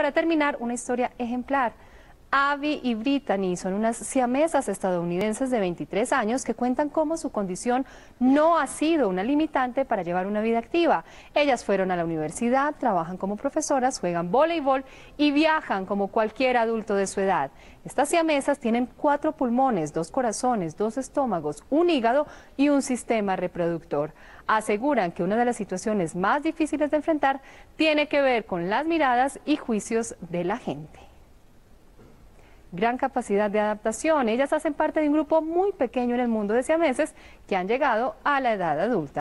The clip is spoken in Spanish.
para terminar, una historia ejemplar. Abby y Brittany son unas siamesas estadounidenses de 23 años que cuentan cómo su condición no ha sido una limitante para llevar una vida activa. Ellas fueron a la universidad, trabajan como profesoras, juegan voleibol y viajan como cualquier adulto de su edad. Estas siamesas tienen 4 pulmones, 2 corazones, 2 estómagos, un hígado y un sistema reproductor. Aseguran que una de las situaciones más difíciles de enfrentar tiene que ver con las miradas y juicios de la gente. Gran capacidad de adaptación. Ellas hacen parte de un grupo muy pequeño en el mundo de siameses que han llegado a la edad adulta.